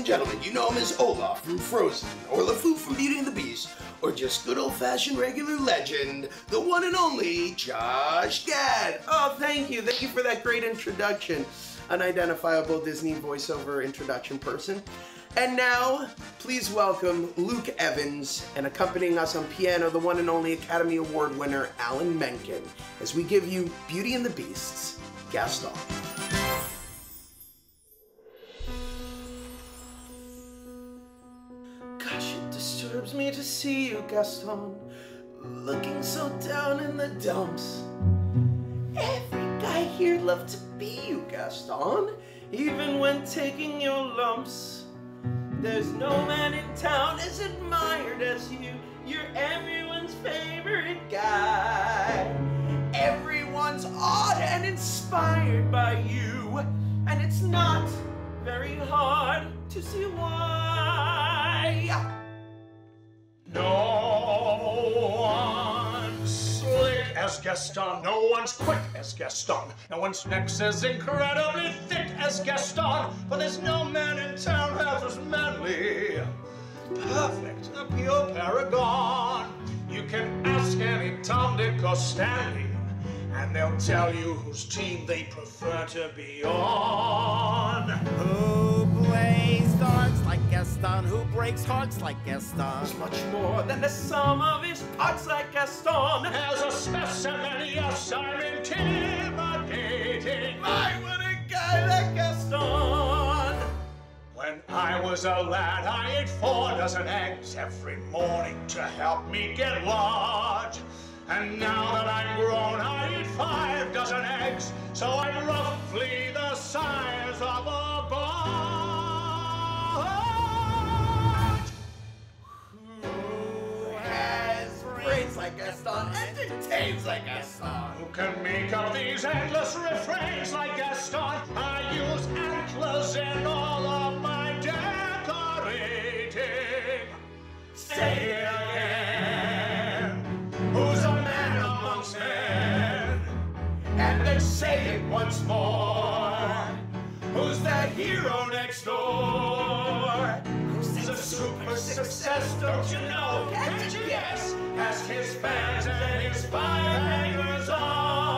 and gentlemen, you know him as Olaf from Frozen, or LeFou from Beauty and the Beast, or just good old-fashioned regular legend, the one and only Josh Gad. Oh, thank you for that great introduction. Unidentifiable Disney voiceover introduction person. And now, please welcome Luke Evans, and accompanying us on piano, the one and only Academy Award winner, Alan Menken, as we give you Beauty and the Beast's Gaston. Gosh, it disturbs me to see you, Gaston, looking so down in the dumps. Every guy here loved to be you, Gaston, even when taking your lumps. There's no man in town as admired as you. You're everyone's favorite guy. Everyone's awed and inspired by you. And it's not very hard to see why. No one's slick as Gaston. No one's quick as Gaston. No one's neck's as incredibly thick as Gaston. For there's no man in town half as manly. Perfect, a pure paragon. You can ask any Tom, Dick, or Stanley, and they'll tell you whose team they prefer to be on. Who plays darts like Gaston? Who breaks hearts like Gaston? He's much more than the sum of his parts like Gaston. As a specimen, yes, I'm intimidating. I want a guy like Gaston. When I was a lad, I ate 4 dozen eggs every morning to help me get large. And now that I'm grown, I eat 5 dozen eggs, so I'm roughly the size of a barge. Who has brains like Gaston, entertains like Gaston? Who can make up these endless refrains like Gaston? I use antlers in all of my decorating. Say it again. Who's a and then say it once more. Who's that hero next door? Who's a super success, don't you know? Can't you guess? Ask his fans and his 5 hangers on.